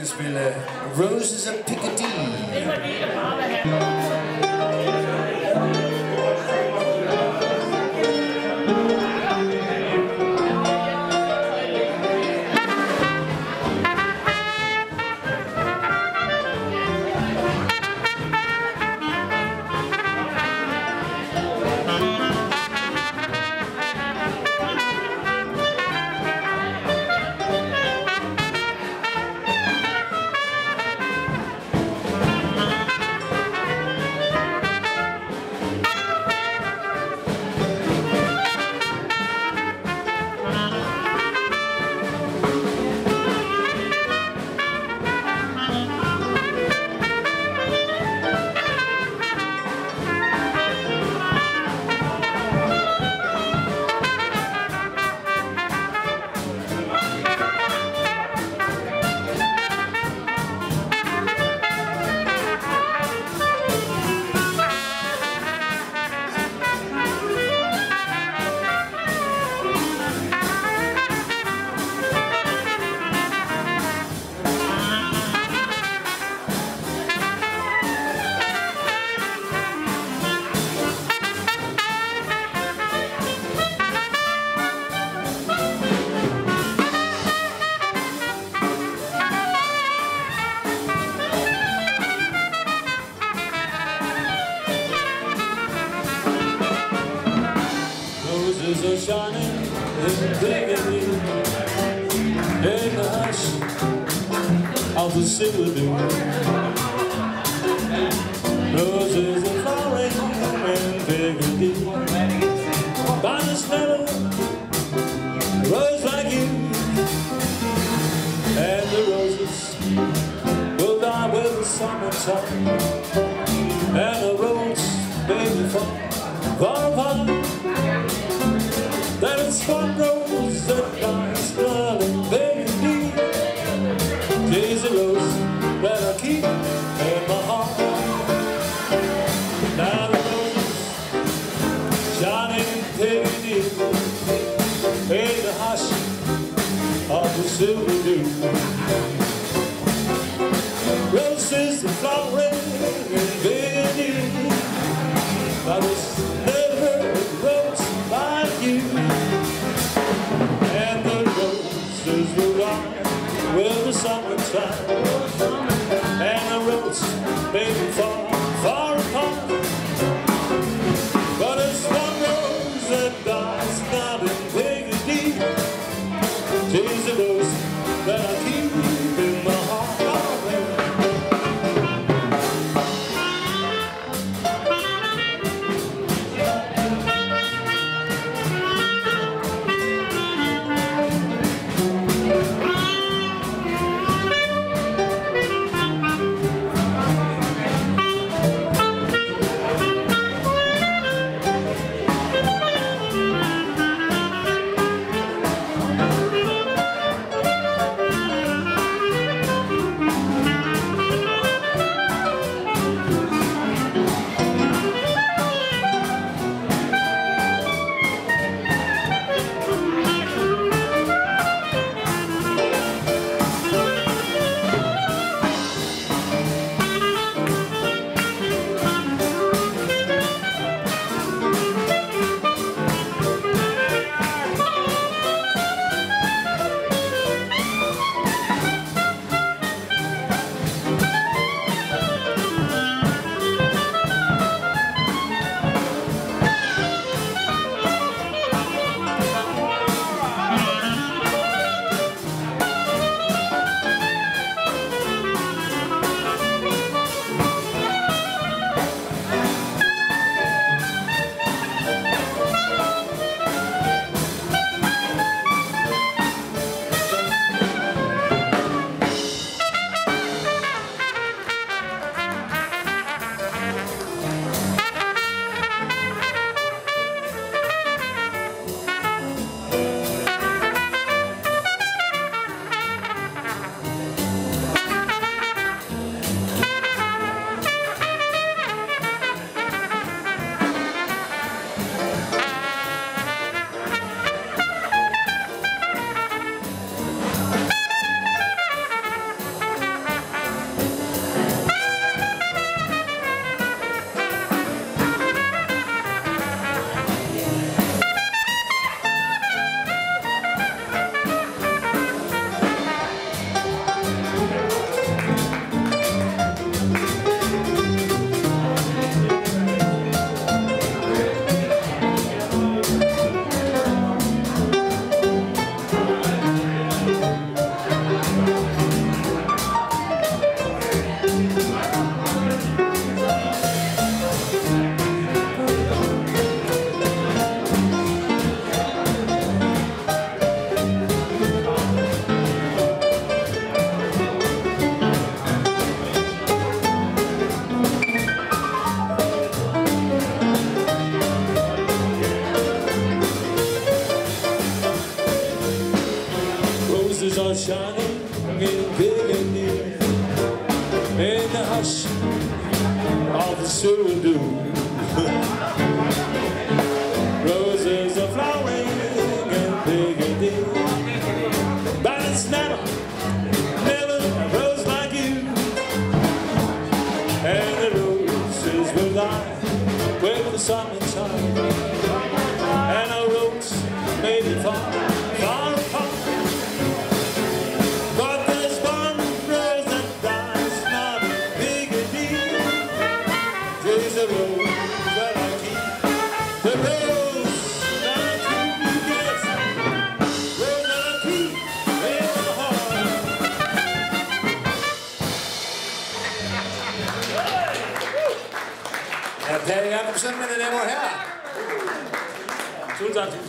this will Roses of Piccardie. Are shining in Piccadilly, in the hush of the citadel. Roses are falling in Piccadilly. By the smell of a rose like you, and the roses will die with the summertime, and the roads, baby, fall apart. That it's from rose that dies blood and Piccardie. Tis a rose that I keep in my heart. Now the roses shining in Piccadilly, in the hush of the silver dew. Roses are flowering in Piccadilly. I was never heard of rose like you. With the summertime, and the roads may be far, far apart, but it's one rose that dies not in Piccadilly. 'Tis a rose that I keep. in the hush of the surdue. Roses are flowering in Piccadilly, but it's never a rose like you. And the roses will lie with the sun inside, and our roads may be far, far apart. But there's one rose that dies not Piccadilly. Tis a rose that I keep, the rose that you get, rose that I keep in my heart. Herr Perry Jacobsen, meine Damen und Herren.